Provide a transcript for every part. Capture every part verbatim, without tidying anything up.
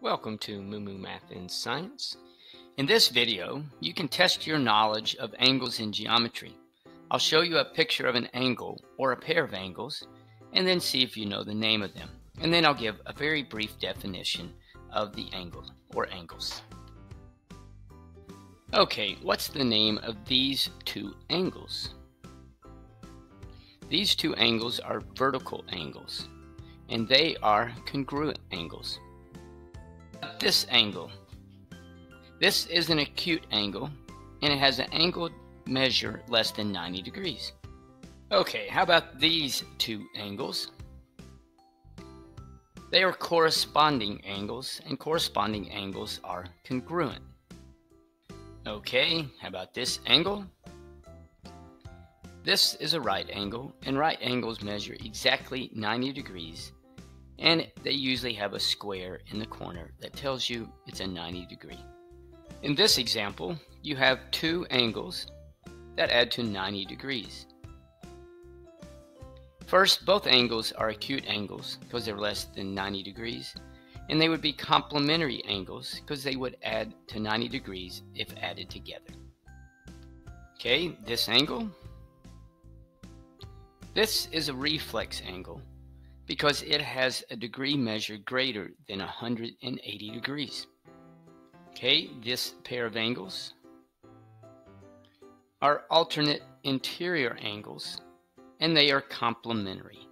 Welcome to MooMooMath and Science. In this video, you can test your knowledge of angles in geometry. I'll show you a picture of an angle or a pair of angles and then see if you know the name of them. And then I'll give a very brief definition of the angle or angles. Okay, what's the name of these two angles? These two angles are vertical angles and they are congruent angles. This angle. This is an acute angle and it has an angle measure less than ninety degrees. Okay, how about these two angles? They are corresponding angles and corresponding angles are congruent. Okay, how about this angle? This is a right angle and right angles measure exactly ninety degrees. And they usually have a square in the corner that tells you it's a ninety degree. In this example, you have two angles that add to ninety degrees. First, both angles are acute angles because they're less than ninety degrees, and they would be complementary angles because they would add to ninety degrees if added together. Okay, this angle. This is a reflex angle because it has a degree measure greater than one hundred eighty degrees. Okay, this pair of angles are alternate interior angles and they are complementary.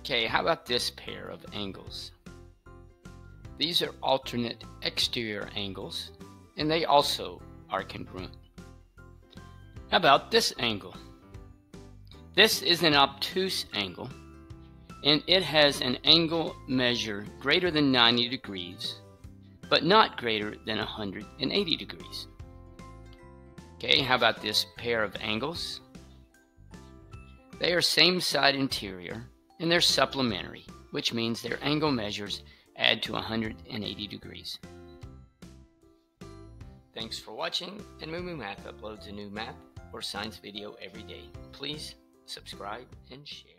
Okay, how about this pair of angles? These are alternate exterior angles and they also are congruent. How about this angle? This is an obtuse angle, and it has an angle measure greater than ninety degrees, but not greater than one hundred eighty degrees. Okay, how about this pair of angles? They are same side interior, and they're supplementary, which means their angle measures add to one hundred eighty degrees. Thanks for watching, and MooMooMath uploads a new math or science video every day. Please subscribe and share.